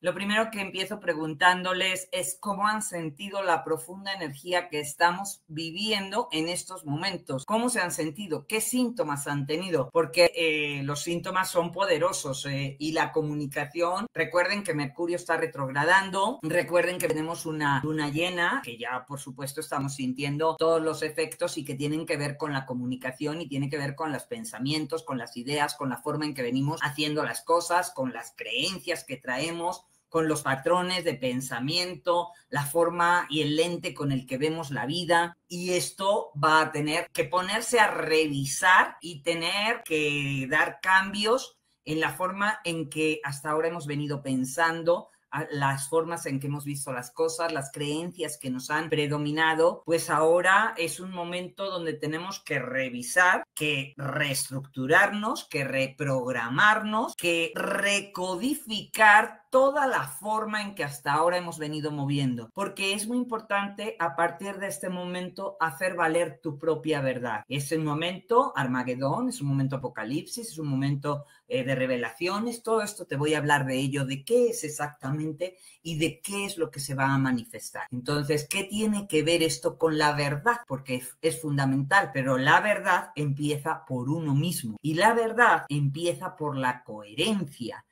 Lo primero que empiezo preguntándoles es cómo han sentido la profunda energía que estamos viviendo en estos momentos. ¿Cómo se han sentido? ¿Qué síntomas han tenido? Porque los síntomas son poderosos y la comunicación. Recuerden que Mercurio está retrogradando. Recuerden que tenemos una luna llena, que ya por supuesto estamos sintiendo todos los efectos y que tienen que ver con la comunicación y tienen que ver con los pensamientos, con las ideas, con la forma en que venimos haciendo las cosas, con las creencias que traemos, con los patrones de pensamiento, la forma y el lente con el que vemos la vida. Y esto va a tener que ponerse a revisar y tener que dar cambios en la forma en que hasta ahora hemos venido pensando, las formas en que hemos visto las cosas, las creencias que nos han predominado. Pues ahora es un momento donde tenemos que revisar, que reestructurarnos, que reprogramarnos, que recodificar toda la forma en que hasta ahora hemos venido moviendo, porque es muy importante a partir de este momento hacer valer tu propia verdad. Es un momento Armagedón, es un momento apocalipsis, es un momento de revelaciones. Todo esto te voy a hablar de ello, de qué es exactamente y de qué es lo que se va a manifestar. Entonces, ¿qué tiene que ver esto con la verdad? Porque es fundamental, pero la verdad empieza por uno mismo y la verdad empieza por la coherencia.